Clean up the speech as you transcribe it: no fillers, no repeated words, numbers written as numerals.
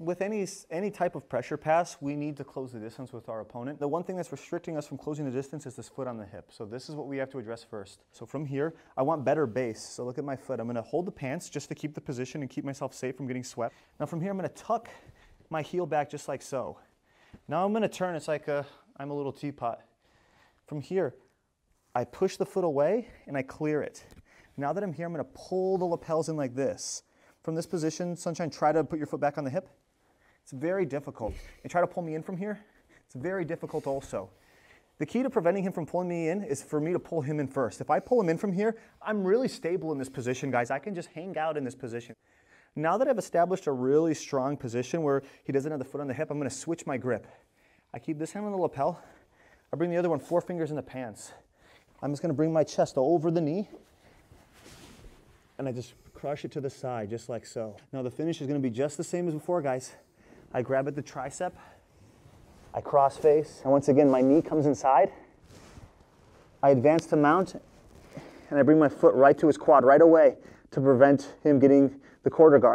With any type of pressure pass, we need to close the distance with our opponent. The one thing that's restricting us from closing the distance is this foot on the hip. So this is what we have to address first. So from here, I want better base. So look at my foot. I'm gonna hold the pants just to keep the position and keep myself safe from getting swept. Now from here, I'm gonna tuck my heel back just like so. Now I'm gonna turn, it's like I'm a little teapot. From here, I push the foot away and I clear it. Now that I'm here, I'm gonna pull the lapels in like this. From this position, Sunshine, try to put your foot back on the hip. It's very difficult. And try to pull me in from here, it's very difficult also. The key to preventing him from pulling me in is for me to pull him in first. If I pull him in from here, I'm really stable in this position, guys. I can just hang out in this position. Now that I've established a really strong position where he doesn't have the foot on the hip, I'm gonna switch my grip. I keep this hand on the lapel. I bring the other one 4 fingers in the pants. I'm just gonna bring my chest over the knee, and I just crush it to the side, just like so. Now the finish is gonna be just the same as before, guys. I grab at the tricep, I cross face, and once again, my knee comes inside. I advance to mount, and I bring my foot right to his quad right away to prevent him getting the quarter guard.